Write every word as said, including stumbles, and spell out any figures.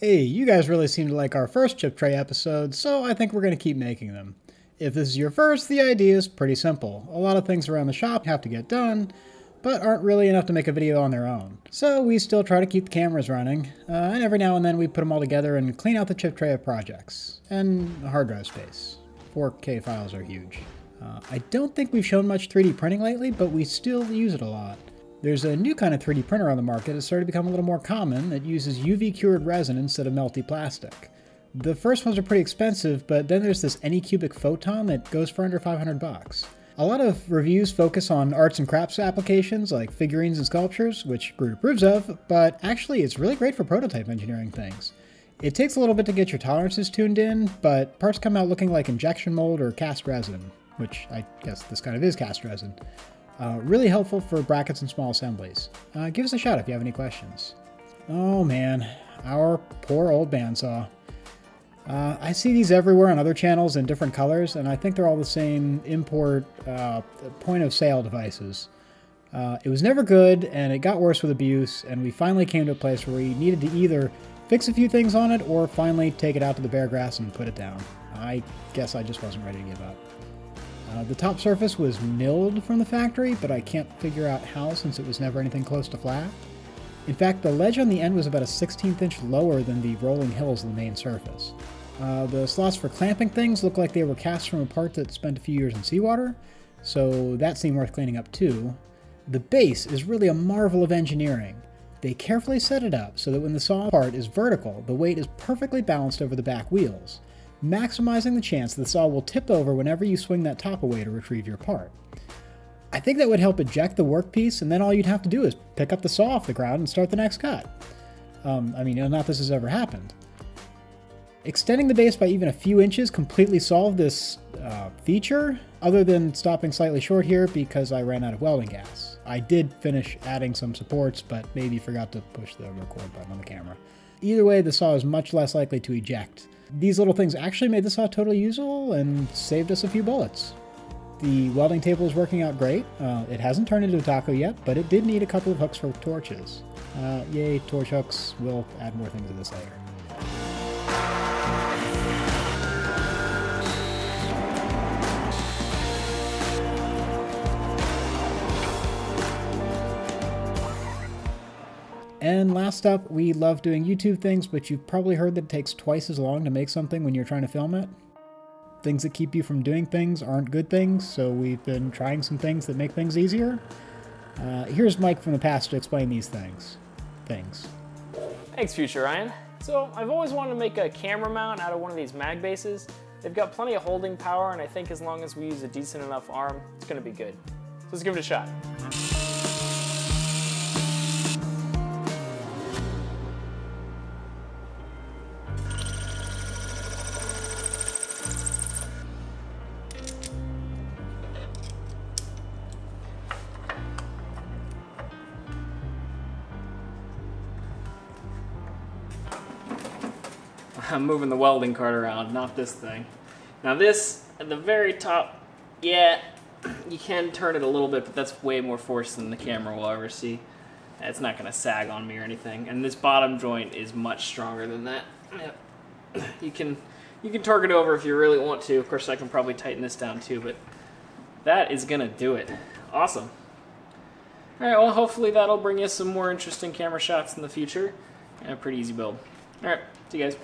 hey, you guys really seem to like our first chip tray episode, so I think we're going to keep making them. If this is your first, the idea is pretty simple. A lot of things around the shop have to get done, but aren't really enough to make a video on their own. So we still try to keep the cameras running, uh, and every now and then we put them all together and clean out the chip tray of projects. And hard drive space. four K files are huge. Uh, I don't think we've shown much three D printing lately, but we still use it a lot. There's a new kind of three D printer on the market that's started to become a little more common that uses U V cured resin instead of melty plastic. The first ones are pretty expensive, but then there's this Anycubic Photon that goes for under five hundred bucks. A lot of reviews focus on arts and crafts applications like figurines and sculptures, which Groot approves of, but actually it's really great for prototype engineering things. It takes a little bit to get your tolerances tuned in, but parts come out looking like injection mold or cast resin, which I guess this kind of is cast resin. Uh, really helpful for brackets and small assemblies. Uh, give us a shout if you have any questions. Oh man, our poor old bandsaw. Uh, I see these everywhere on other channels in different colors, and I think they're all the same import uh, point-of-sale devices. Uh, it was never good, and it got worse with abuse, and we finally came to a place where we needed to either fix a few things on it or finally take it out to the bare grass and put it down. I guess I just wasn't ready to give up. Uh, the top surface was milled from the factory, but I can't figure out how since it was never anything close to flat. In fact, the ledge on the end was about a sixteenth inch lower than the rolling hills of the main surface. Uh, the slots for clamping things looked like they were cast from a part that spent a few years in seawater, so that seemed worth cleaning up too. The base is really a marvel of engineering. They carefully set it up so that when the saw part is vertical, the weight is perfectly balanced over the back wheels, maximizing the chance the saw will tip over whenever you swing that top away to retrieve your part. I think that would help eject the workpiece, and then all you'd have to do is pick up the saw off the ground and start the next cut. Um, I mean, not this has ever happened. Extending the base by even a few inches completely solved this uh, feature, other than stopping slightly short here because I ran out of welding gas. I did finish adding some supports, but maybe forgot to push the record button on the camera. Either way, the saw is much less likely to eject. These little things actually made the saw totally usable and saved us a few bullets. The welding table is working out great. Uh, it hasn't turned into a taco yet, but it did need a couple of hooks for torches. Uh, yay, torch hooks. We'll add more things to this later. And last up, we love doing YouTube things, but you've probably heard that it takes twice as long to make something when you're trying to film it. Things that keep you from doing things aren't good things, so we've been trying some things that make things easier. Uh, here's Mike from the past to explain these things. Things. Thanks, Future Ryan. So I've always wanted to make a camera mount out of one of these mag bases. They've got plenty of holding power, and I think as long as we use a decent enough arm, it's gonna be good. So let's give it a shot. I'm moving the welding cart around, not this thing. Now this, at the very top, yeah, you can turn it a little bit, but that's way more force than the camera will ever see. It's not gonna sag on me or anything. And this bottom joint is much stronger than that. Yep. You can, you can torque it over if you really want to. Of course, I can probably tighten this down too, but that is gonna do it. Awesome. All right, well, hopefully that'll bring you some more interesting camera shots in the future. And a pretty easy build. All right, see you guys.